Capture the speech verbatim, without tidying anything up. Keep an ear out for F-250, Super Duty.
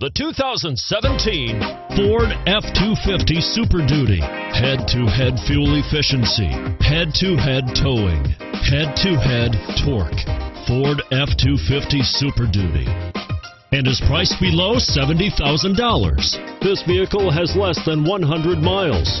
The two thousand seventeen Ford F two fifty Super Duty. Head-to-head fuel efficiency, head-to-head towing, head-to-head torque. Ford F two fifty Super Duty. And is priced below seventy thousand dollars. This vehicle has less than one hundred miles.